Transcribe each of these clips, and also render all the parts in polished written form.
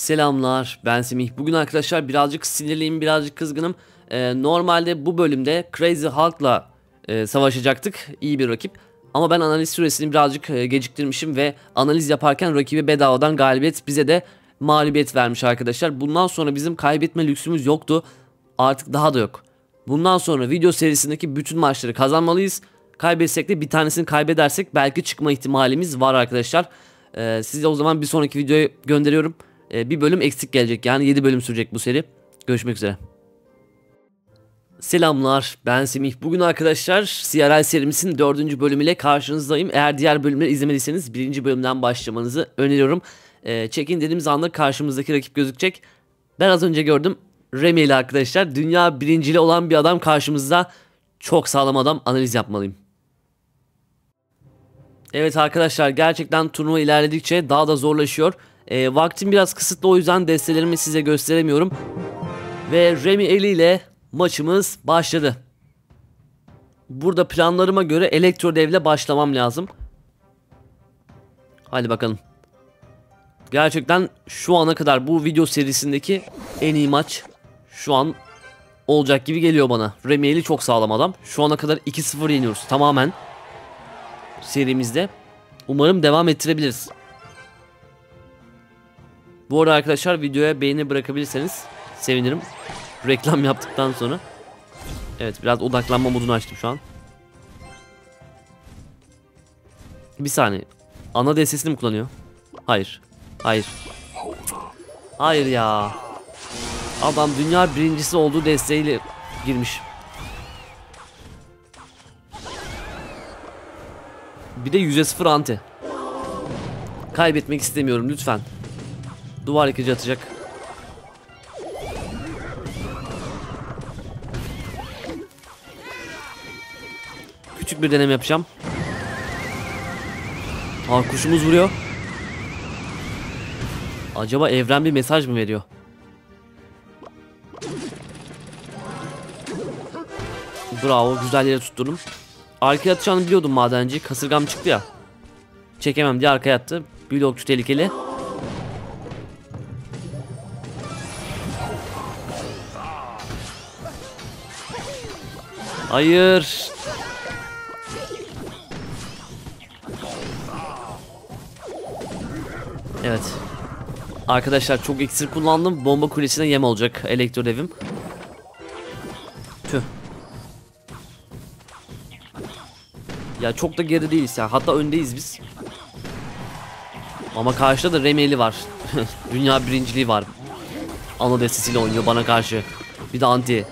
Selamlar, ben Semih. Bugün arkadaşlar birazcık sinirliyim, birazcık kızgınım. Normalde bu bölümde Crazy Hulk'la savaşacaktık. İyi bir rakip. Ama ben analiz süresini birazcık geciktirmişim ve analiz yaparken rakibi bedavadan galibiyet, bize de mağlubiyet vermiş arkadaşlar. Bundan sonra bizim kaybetme lüksümüz yoktu. Artık daha da yok. Bundan sonra video serisindeki bütün maçları kazanmalıyız. Kaybetsek de bir tanesini kaybedersek belki çıkma ihtimalimiz var arkadaşlar. Size o zaman bir sonraki videoya gönderiyorum. Bir bölüm eksik gelecek, yani 7 bölüm sürecek bu seri. Görüşmek üzere. Selamlar, ben Semih. Bugün arkadaşlar CRL serimizin 4. bölümüyle karşınızdayım. Eğer diğer bölümleri izlemediyseniz 1. bölümden başlamanızı öneriyorum. Check-in dediğimiz anda karşımızdaki rakip gözükecek. Ben az önce gördüm, Remiel arkadaşlar. Dünya birincili olan bir adam karşımızda. Çok sağlam adam, analiz yapmalıyım. Evet arkadaşlar, gerçekten turnuva ilerledikçe daha da zorlaşıyor. Vaktim biraz kısıtlı, o yüzden destelerimi size gösteremiyorum. Ve Remiel ile maçımız başladı. Burada planlarıma göre elektrodevle başlamam lazım. Hadi bakalım. Gerçekten şu ana kadar bu video serisindeki en iyi maç şu an olacak gibi geliyor bana. Remiel'i çok sağlam adam. Şu ana kadar 2-0 yeniyoruz tamamen serimizde. Umarım devam ettirebiliriz. Bu arada arkadaşlar videoya beğeni bırakabilirseniz sevinirim. Reklam yaptıktan sonra. Evet, biraz odaklanma modunu açtım şu an. Bir saniye. Ana DS'sini mi kullanıyor? Hayır. Hayır. Hayır ya. Adam dünya birincisi olduğu desteğiyle girmiş. Bir de 100-0 anti. Kaybetmek istemiyorum lütfen. Duvar yıkıcı atacak. Küçük bir deneme yapacağım. Aa, kuşumuz vuruyor. Acaba evren bir mesaj mı veriyor? Bravo, güzel yere tutturdum. Arkaya atacağını biliyordum madenci. Kasırgam çıktı ya. Çekemem diye arkaya attı. Blokçu tehlikeli. Hayır. Evet. Arkadaşlar çok iksir kullandım. Bomba kulesine yem olacak elektrodevim. Tüh. Ya çok da geri değiliz ya. Hatta öndeyiz biz. Ama karşıda da Remiel'i var. Dünya birinciliği var. Ana destesiyle oynuyor bana karşı. Bir de anti.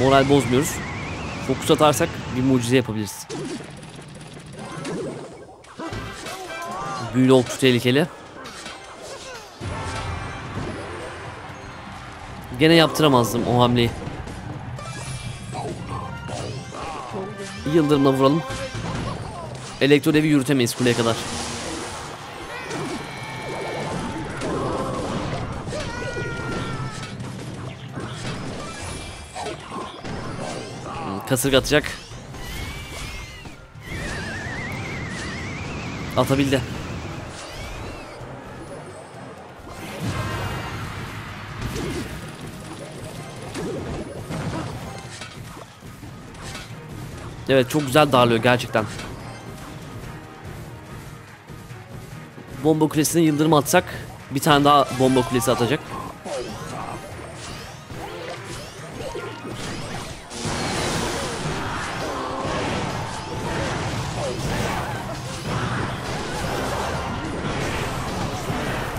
Moral bozmuyoruz. Fokus atarsak bir mucize yapabiliriz. Büyülü okçu tehlikeli. Gene yaptıramazdım o hamleyi. Yıldırımla vuralım. Elektrodevi yürütemeyiz kuleye kadar. Kasırga atacak. Atabildi. Evet, çok güzel darlıyor gerçekten. Bomba kulesine yıldırım atsak bir tane daha bomba kulesi atacak.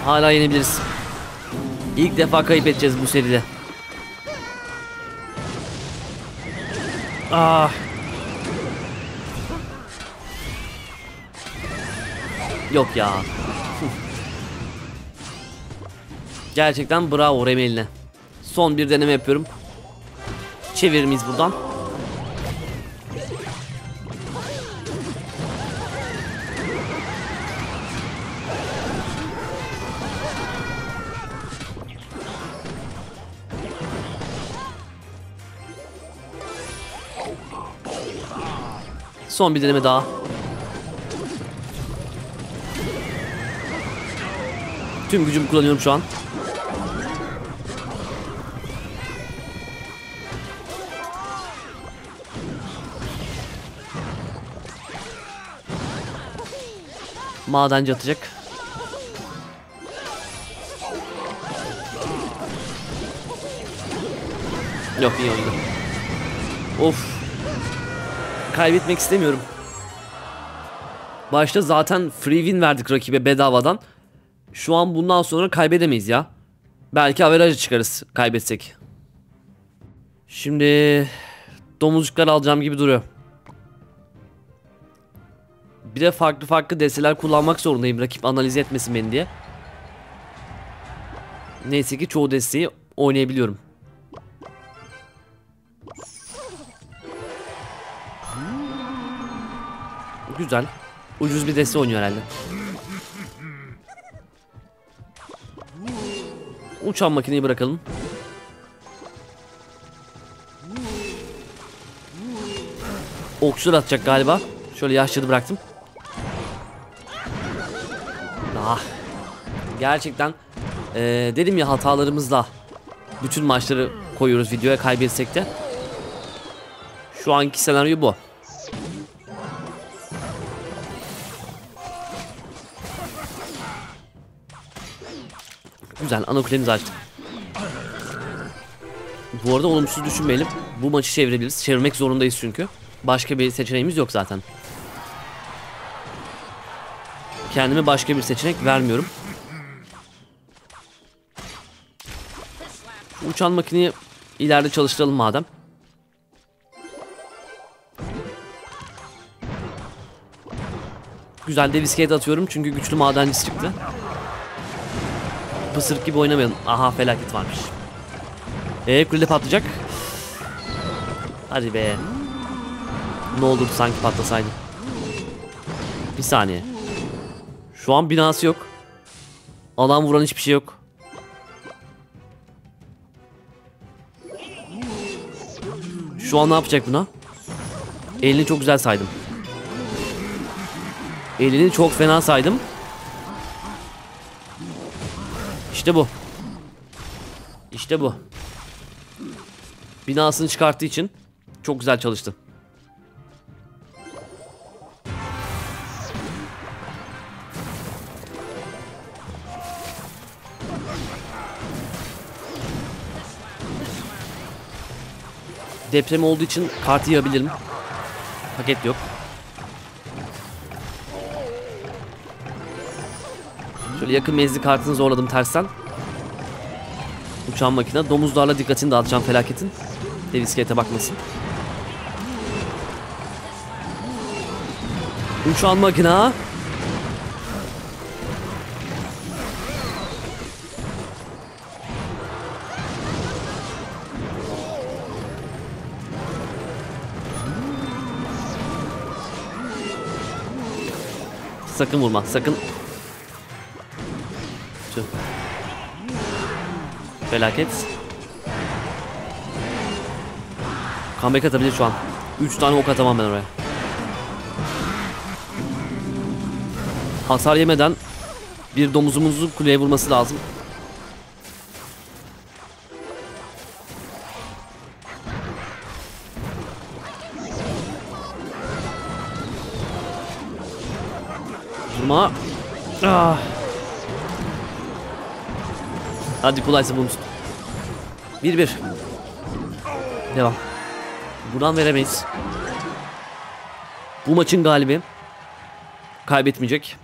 Hala yenebiliriz. İlk defa kayıp edeceğiz bu seride. Ah. Yok ya. Gerçekten bravo Remiel'ine. Son bir deneme yapıyorum. Çevirir miyiz buradan? Son bir deneme daha. Tüm gücümü kullanıyorum şu an. Madenci atacak. Yok, iyi oldu. Of. Kaybetmek istemiyorum. Başta zaten free win verdik rakibe bedavadan. Şu an bundan sonra kaybedemeyiz ya. Belki averajı çıkarız kaybetsek. Şimdi domuzcuklar alacağım gibi duruyor. Bir de farklı farklı desteler kullanmak zorundayım rakip analiz etmesin beni diye. Neyse ki çoğu desteği oynayabiliyorum. Güzel. Ucuz bir deste oynuyor herhalde. Uçan makineyi bırakalım. Okçular atacak galiba. Şöyle yaşlıyı bıraktım. Ah. Gerçekten dedim ya, hatalarımızla bütün maçları koyuyoruz videoya kaybetsek de. Şu anki senaryo bu. Güzel, ana kulemizi açtık. Bu arada olumsuz düşünmeyelim. Bu maçı çevirebiliriz. Çevirmek zorundayız çünkü. Başka bir seçeneğimiz yok zaten. Kendime başka bir seçenek vermiyorum. Şu uçan makineyi ileride çalıştıralım madem. Güzel de riske atıyorum çünkü güçlü madenci çıktı. Pısırık gibi oynamayalım. Aha, felaket varmış. Kule patlayacak. Hadi be. Ne oldu sanki patlasaydı. Bir saniye. Şu an binası yok. Alan vuran hiçbir şey yok. Şu an ne yapacak buna? Elini çok güzel saydım. Elini çok fena saydım. İşte bu. İşte bu. Binasını çıkarttığı için çok güzel çalıştı. Deprem olduğu için kartı yiyebilirim. Paket yok. Şöyle yakın menzil kartını zorladım tersten. Uçan makine. Domuzlarla dikkatini dağıtacağım felaketin. Dev iskelete bakmasın. Uçan makine. Sakın vurma, sakın. Tüh. Felaket. Comeback atabilir şu an. 3 tane ok atamam ben oraya. Hasar yemeden bir domuzumuzun kuleye vurması lazım. Vurma. Ah. Hadi kolaysa bunu tut. 1-1. Devam. Buradan veremeyiz. Bu maçın galibi kaybetmeyecek.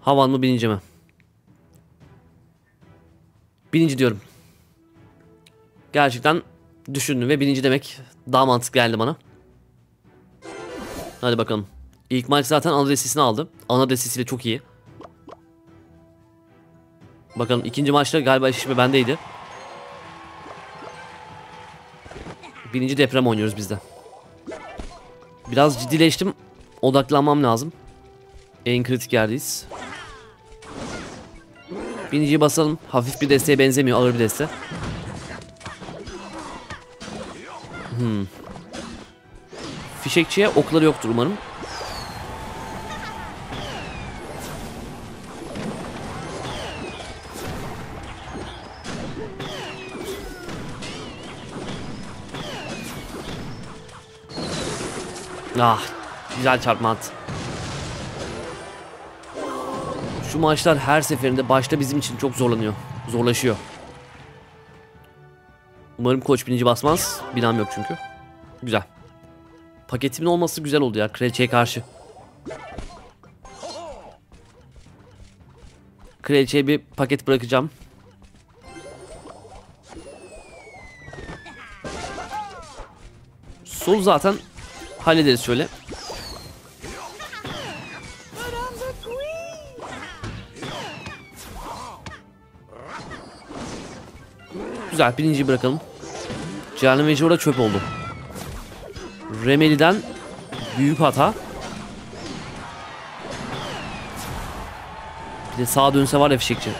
Havan mı, bininci mi? Bininci diyorum. Gerçekten düşündüm ve bininci demek daha mantıklı geldi bana. Hadi bakalım. İlk maç zaten ana destesini aldı. Ana destesiyle çok iyi. Bakalım ikinci maçta galiba eşleşme bendeydi. Birinci deprem oynuyoruz bizde. Biraz ciddileştim. Odaklanmam lazım. En kritik yerdeyiz. Birinciyi basalım. Hafif bir desteğe benzemiyor, ağır bir deste. Fişekçiye okları yoktur umarım. Ah, güzel çarpma at. Şu maçlar her seferinde başta bizim için çok zorlanıyor. Zorlaşıyor. Umarım koç birinci basmaz. Binam yok çünkü. Güzel. Paketimin olması güzel oldu ya. Kraliçeye karşı. Kraliçeye bir paket bırakacağım. Sol zaten hallederiz şöyle. Güzel, birinciyi bırakalım. Canım ve orada çöp oldu. Remeli'den büyük hata. Bir de sağa dönse var ya fişekçi.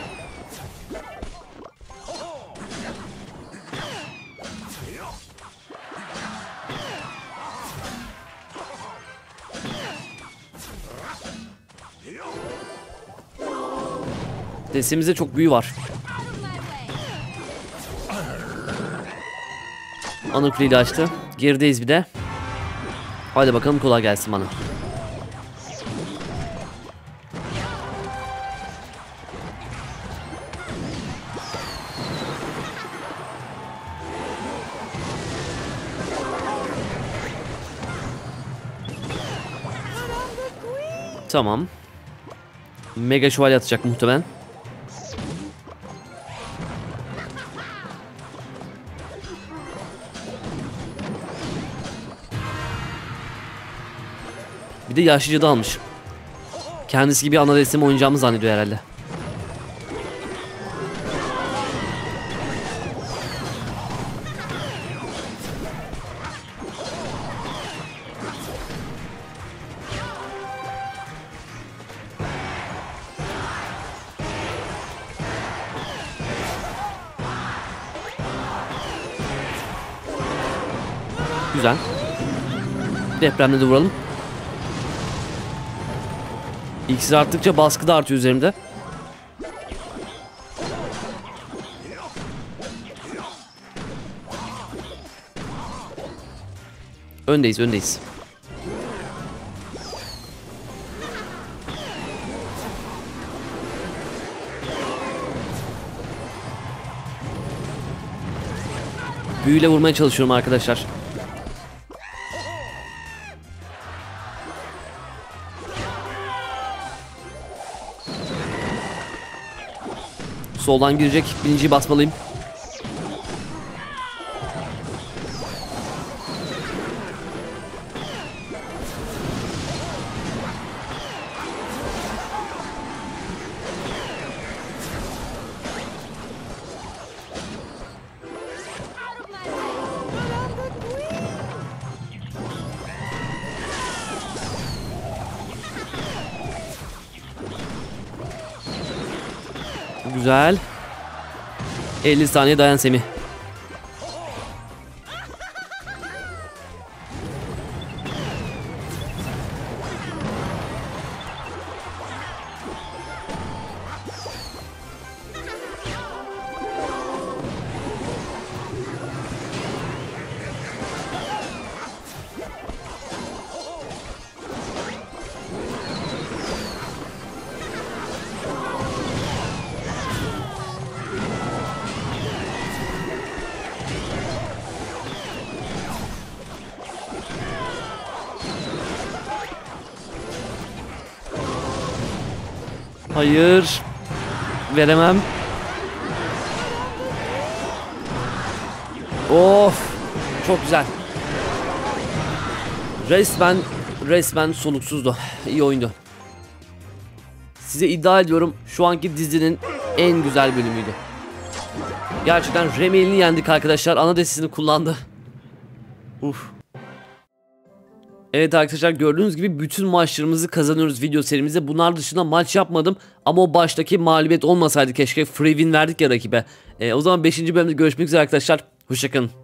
Desimizde çok büyü var. Anı kuleyi açtı. Gerideyiz bir de. Hadi bakalım, kolay gelsin bana. Tamam. Mega şövalye atacak muhtemelen. Bir de yaşlıca da almış. Kendisi gibi ana resim oynayacağımı zannediyor herhalde. Güzel. Depremle de vuralım. İkisi arttıkça baskı da artıyor üzerimde. Öndeyiz, öndeyiz. Büyüyle vurmaya çalışıyorum arkadaşlar. Soldan girecek. Birinciyi basmalıyım. Güzel. 50 saniye dayan Semih. Hayır. Veremem. Of. Çok güzel. Resmen soluksuzdu. İyi oyundu. Size iddia ediyorum, şu anki dizinin en güzel bölümüydü. Gerçekten Remiel'i yendik arkadaşlar. Ana destesini kullandı. Uf. Evet arkadaşlar, gördüğünüz gibi bütün maçlarımızı kazanıyoruz video serimizde. Bunlar dışında maç yapmadım ama o baştaki mağlubiyet olmasaydı keşke, free win verdik ya rakibe. O zaman 5. bölümde görüşmek üzere arkadaşlar. Hoşçakalın.